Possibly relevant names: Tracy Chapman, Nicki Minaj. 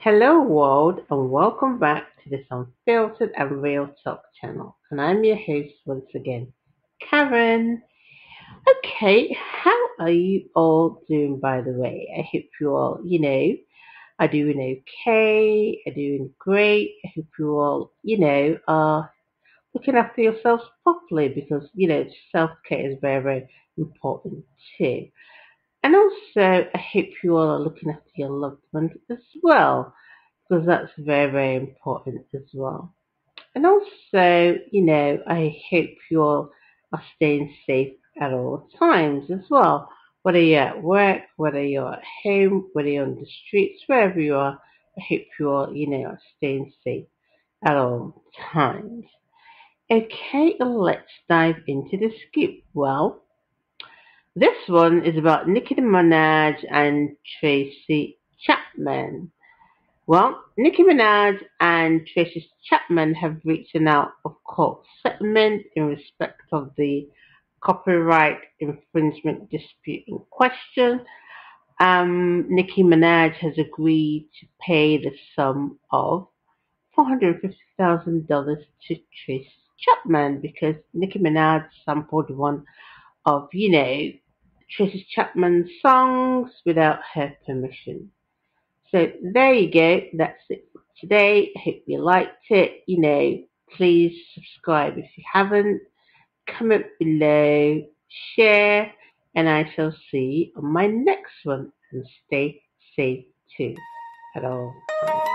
Hello world, and welcome back to this Unfiltered and Real Talk channel, and I'm your host once again, Karen. Okay, how are you all doing, by the way? I hope you all, are doing okay, are doing great. I hope you all, are looking after yourselves properly, because, self-care is very, very important too. And also, I hope you all are looking after your loved ones as well, because that's very, very important as well. And also, I hope you all are staying safe at all times as well, whether you're at work, whether you're at home, whether you're on the streets, wherever you are. I hope you all, are staying safe at all times. Okay, let's dive into the scoop. Well, this one is about Nicki Minaj and Tracy Chapman. Well, Nicki Minaj and Tracy Chapman have reached an out-of-court settlement in respect of the copyright infringement dispute in question. Nicki Minaj has agreed to pay the sum of $450,000 to Tracy Chapman because Nicki Minaj sampled one of, Tracy Chapman's songs without her permission. So there you go. That's it for today. I hope you liked it. Please subscribe if you haven't. Comment below, share, and I shall see you on my next one. And stay safe too at all times.